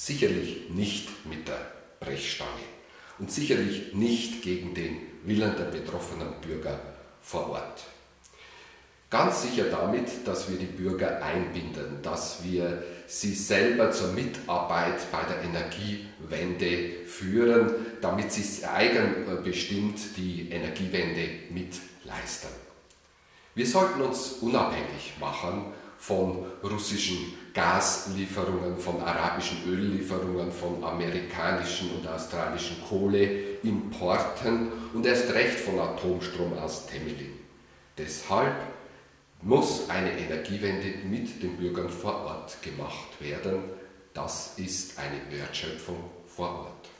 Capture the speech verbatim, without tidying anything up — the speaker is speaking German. Sicherlich nicht mit der Brechstange und sicherlich nicht gegen den Willen der betroffenen Bürger vor Ort. Ganz sicher damit, dass wir die Bürger einbinden, dass wir sie selber zur Mitarbeit bei der Energiewende führen, damit sie eigenbestimmt die Energiewende mitleisten. Wir sollten uns unabhängig machen von russischen Gaslieferungen, von arabischen Öllieferungen, von amerikanischen und australischen Kohleimporten und erst recht von Atomstrom aus Temelin. Deshalb muss eine Energiewende mit den Bürgern vor Ort gemacht werden. Das ist eine Wertschöpfung vor Ort.